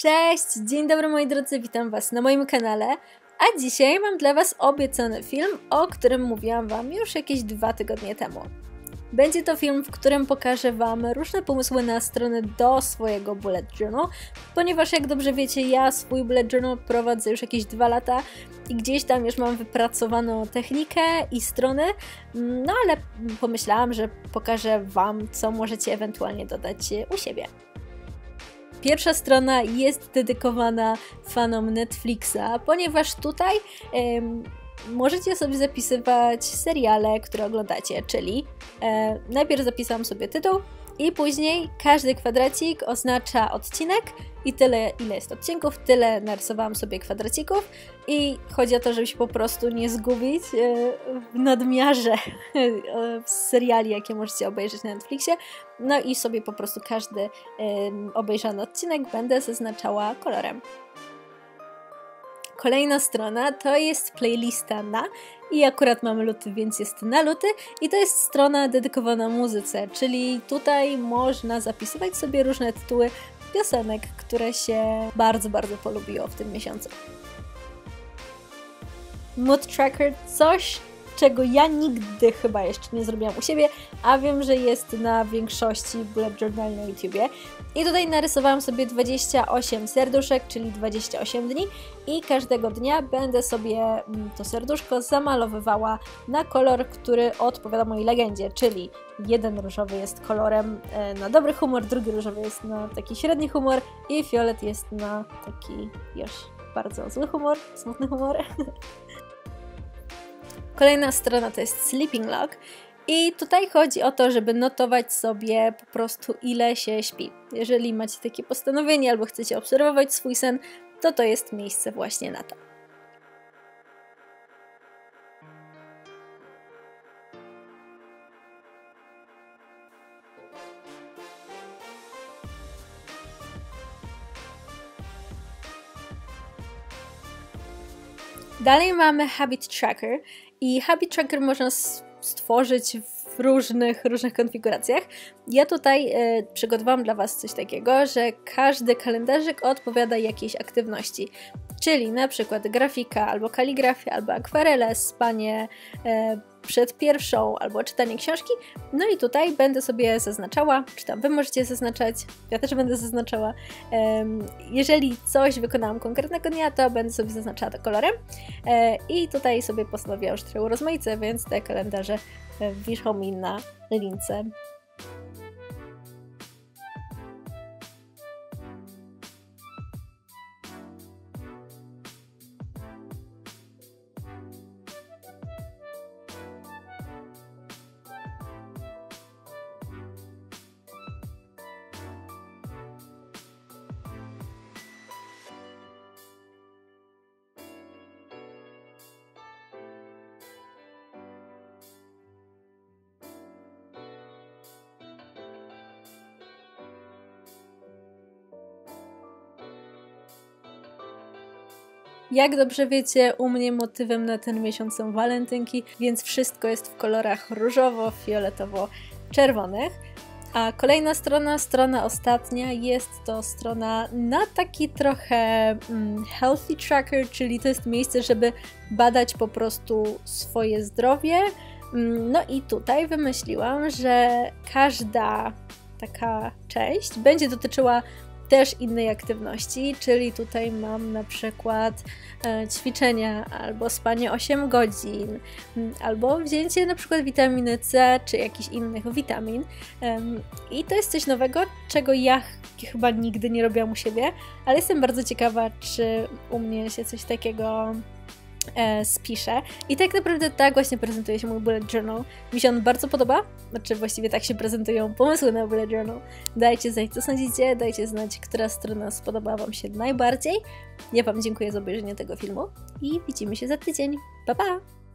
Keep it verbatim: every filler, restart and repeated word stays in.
Cześć! Dzień dobry moi drodzy, witam Was na moim kanale, a dzisiaj mam dla Was obiecany film, o którym mówiłam Wam już jakieś dwa tygodnie temu. Będzie to film, w którym pokażę Wam różne pomysły na strony do swojego bullet journal, ponieważ jak dobrze wiecie, ja swój bullet journal prowadzę już jakieś dwa lata i gdzieś tam już mam wypracowaną technikę i strony, no ale pomyślałam, że pokażę Wam, co możecie ewentualnie dodać u siebie. Pierwsza strona jest dedykowana fanom Netflixa, ponieważ tutaj ym, możecie sobie zapisywać seriale, które oglądacie, czyli yy, najpierw zapisałam sobie tytuł i później każdy kwadracik oznacza odcinek i tyle, ile jest odcinków, tyle narysowałam sobie kwadracików i chodzi o to, żeby się po prostu nie zgubić w nadmiarze seriali, jakie możecie obejrzeć na Netflixie. No i sobie po prostu każdy obejrzany odcinek będę zaznaczała kolorem. Kolejna strona to jest playlista na i akurat mamy luty, więc jest na luty i to jest strona dedykowana muzyce, czyli tutaj można zapisywać sobie różne tytuły piosenek, które się bardzo, bardzo polubiło w tym miesiącu. Mood Tracker, coś czego ja nigdy chyba jeszcze nie zrobiłam u siebie, a wiem, że jest na większości bullet journal na YouTubie. I tutaj narysowałam sobie dwadzieścia osiem serduszek, czyli dwadzieścia osiem dni i każdego dnia będę sobie to serduszko zamalowywała na kolor, który odpowiada mojej legendzie, czyli jeden różowy jest kolorem na dobry humor, drugi różowy jest na taki średni humor i fiolet jest na taki już bardzo zły humor, smutny humor. Kolejna strona to jest Sleeping Log i tutaj chodzi o to, żeby notować sobie po prostu ile się śpi. Jeżeli macie takie postanowienie albo chcecie obserwować swój sen, to to jest miejsce właśnie na to. Dalej mamy Habit Tracker i Habit Tracker można stworzyć w różnych, różnych konfiguracjach. Ja tutaj y, przygotowałam dla Was coś takiego, że każdy kalendarzyk odpowiada jakiejś aktywności, czyli na przykład grafika, albo kaligrafia, albo akwarele, spanie y, przed pierwszą, albo czytanie książki. No i tutaj będę sobie zaznaczała, czy tam Wy możecie zaznaczać, ja też będę zaznaczała. Jeżeli coś wykonałam konkretnego dnia, to będę sobie zaznaczała to kolorem. I tutaj sobie postanowiłam, że trochę urozmaicę, więc te kalendarze wiszą mi na lince. Jak dobrze wiecie, u mnie motywem na ten miesiąc są walentynki, więc wszystko jest w kolorach różowo-fioletowo-czerwonych. A kolejna strona, strona ostatnia, jest to strona na taki trochę mm, healthy tracker, czyli to jest miejsce, żeby badać po prostu swoje zdrowie. No i tutaj wymyśliłam, że każda taka część będzie dotyczyła też innej aktywności, czyli tutaj mam na przykład e, ćwiczenia, albo spanie osiem godzin, albo wzięcie na przykład witaminy C, czy jakichś innych witamin. E, I to jest coś nowego, czego ja chyba nigdy nie robiłam u siebie, ale jestem bardzo ciekawa, czy u mnie się coś takiego e, spisze. I tak naprawdę tak właśnie prezentuje się mój bullet journal. Mi się on bardzo podoba, znaczy właściwie tak się prezentują pomysły na bullet journal. Dajcie znać, co sądzicie, dajcie znać, która strona spodobała Wam się najbardziej. Ja Wam dziękuję za obejrzenie tego filmu i widzimy się za tydzień. Pa, pa!